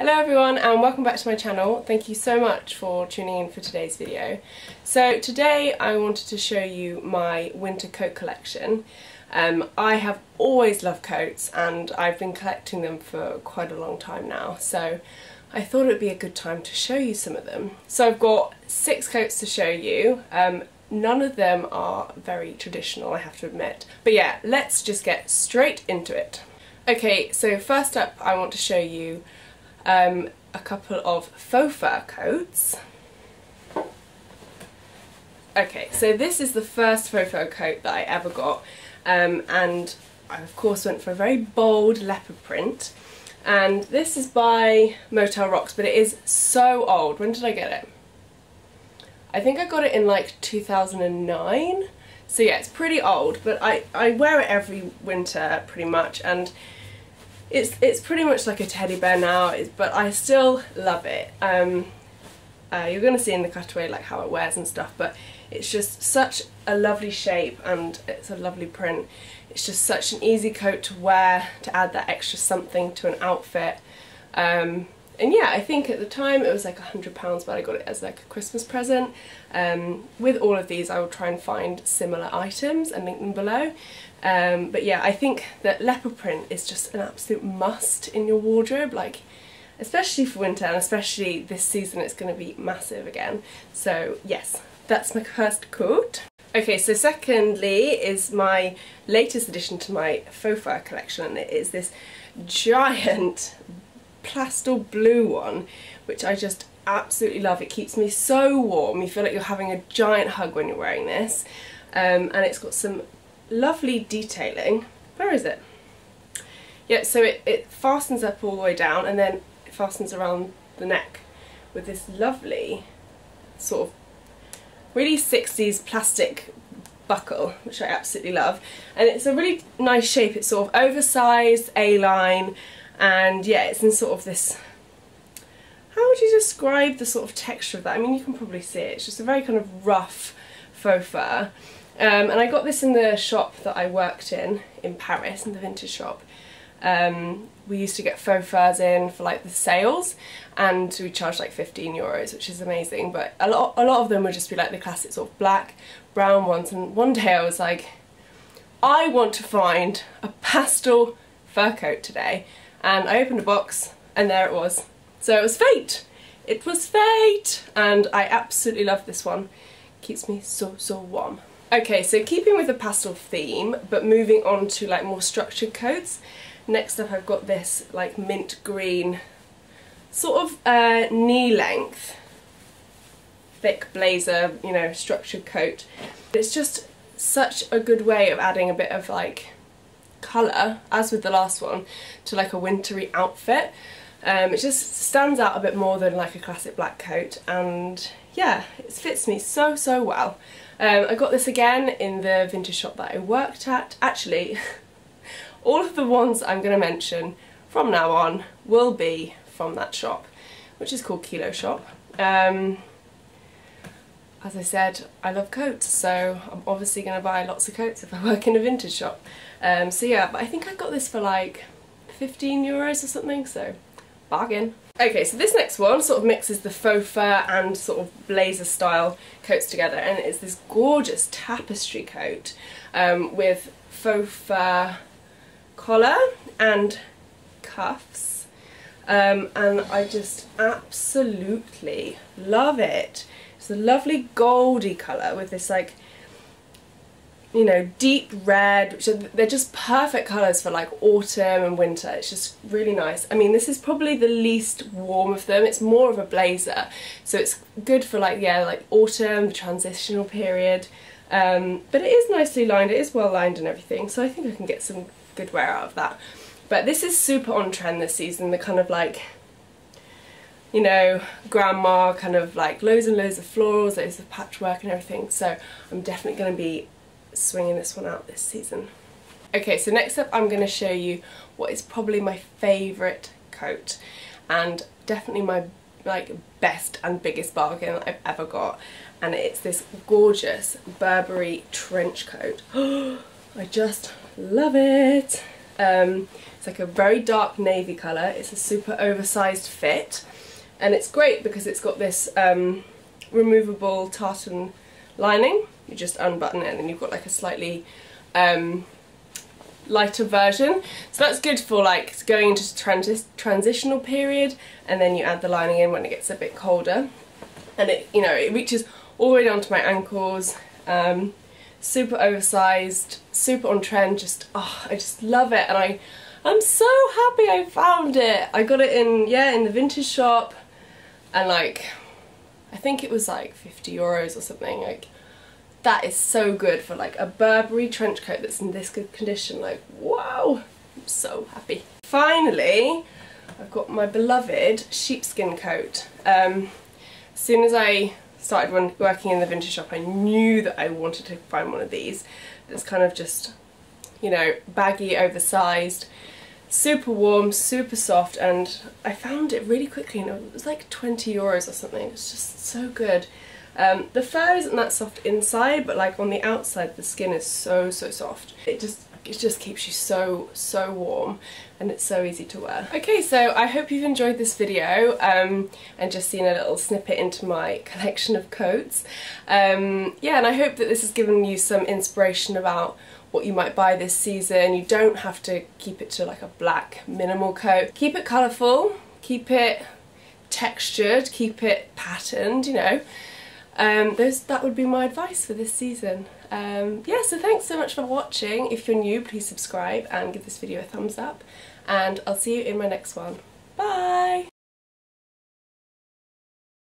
Hello everyone and welcome back to my channel. Thank you so much for tuning in for today's video. So today I wanted to show you my winter coat collection. I have always loved coats and I've been collecting them for quite a long time now, so I thought it would be a good time to show you some of them. So I've got 6 coats to show you. None of them are very traditional, I have to admit. But yeah, let's just get straight into it. Okay, so first up I want to show you a couple of faux fur coats. Okay, so this is the first faux fur coat that I ever got, and I of course went for a very bold leopard print, and this is by Motel Rocks, but it is so old. When did I get it? I think I got it in like 2009, so yeah, it's pretty old, but I wear it every winter pretty much, and it's pretty much like a teddy bear now, but I still love it. You're going to see in the cutaway like how it wears and stuff, but it's just such a lovely shape and it's a lovely print. It's just such an easy coat to wear, to add that extra something to an outfit. And yeah, I think at the time it was like £100, but I got it as like a Christmas present. With all of these I will try and find similar items and link them below. But yeah, I think that leopard print is just an absolute must in your wardrobe, like especially for winter, and especially this season it's going to be massive again. So yes, that's my first coat. Okay, so secondly is my latest addition to my faux fur collection, and it is this giant pastel blue one, which I just absolutely love. It keeps me so warm. You feel like you're having a giant hug when you're wearing this, and it's got some lovely detailing. Where is it? Yeah, so it fastens up all the way down and then it fastens around the neck with this lovely sort of really 60s plastic buckle, which I absolutely love, and it's a really nice shape. It's sort of oversized A-line, and yeah, it's in sort of this, how would you describe the sort of texture of that? I mean, you can probably see it. It's just a very kind of rough faux fur. And I got this in the shop that I worked in Paris, in the vintage shop. We used to get faux furs in for like the sales, and we charged like €15, which is amazing, but a lot of them would just be like the classic sort of black, brown ones, and one day I was like, I want to find a pastel fur coat today. And I opened a box and there it was. So it was fate! It was fate! And I absolutely love this one. Keeps me so, so warm. Okay, so keeping with the pastel theme, but moving on to like more structured coats. Next up I've got this like mint green, sort of knee length, thick blazer, you know, structured coat. It's just such a good way of adding a bit of like colour, as with the last one, to like a wintry outfit. It just stands out a bit more than like a classic black coat, and yeah, it fits me so, so well. I got this again in the vintage shop that I worked at. Actually, all of the ones I'm going to mention from now on will be from that shop, which is called Kilo Shop. As I said, I love coats, so I'm obviously going to buy lots of coats if I work in a vintage shop. So yeah, but I think I got this for like €15 or something, so bargain. Okay, so this next one sort of mixes the faux fur and sort of blazer style coats together, and it's this gorgeous tapestry coat with faux fur collar and cuffs, and I just absolutely love it. It's a lovely goldy colour with this like, you know, deep red, which are, they're just perfect colours for like autumn and winter. It's just really nice. I mean, this is probably the least warm of them. It's more of a blazer, so it's good for like, yeah, like autumn, transitional period. But it is nicely lined, it is well lined and everything, so I think I can get some good wear out of that. But this is super on trend this season, the kind of like, you know, grandma kind of like loads and loads of florals, loads of patchwork and everything, so I'm definitely going to be swinging this one out this season. Okay, so next up I'm going to show you what is probably my favourite coat, and definitely my like best and biggest bargain that I've ever got, and it's this gorgeous Burberry trench coat. I just love it. It's like a very dark navy colour. It's a super oversized fit, and it's great because it's got this removable tartan lining. You just unbutton it and then you've got like a slightly lighter version. So that's good for like going into transitional period, and then you add the lining in when it gets a bit colder. And it, you know, it reaches all the way down to my ankles. Super oversized, super on trend. Just, oh, I just love it, and I'm so happy I found it. I got it in the vintage shop, and like I think it was like €50 or something. Like, that is so good for like a Burberry trench coat that's in this good condition. Like, wow, I'm so happy. Finally, I've got my beloved sheepskin coat. As soon as I started working in the vintage shop, I knew that I wanted to find one of these. It's kind of just, you know, baggy, oversized, super warm, super soft, and I found it really quickly, and it was like €20 or something. It's just so good. The fur isn't that soft inside, but like on the outside the skin is so soft. It just keeps you so warm, and it's so easy to wear. Okay, so I hope you've enjoyed this video and just seen a little snippet into my collection of coats. Yeah, and I hope that this has given you some inspiration about what you might buy this season. You don't have to keep it to like a black minimal coat. Keep it colourful, keep it textured, keep it patterned, you know. That would be my advice for this season. Yeah, so thanks so much for watching. If you're new, please subscribe and give this video a thumbs up, and I'll see you in my next one. Bye!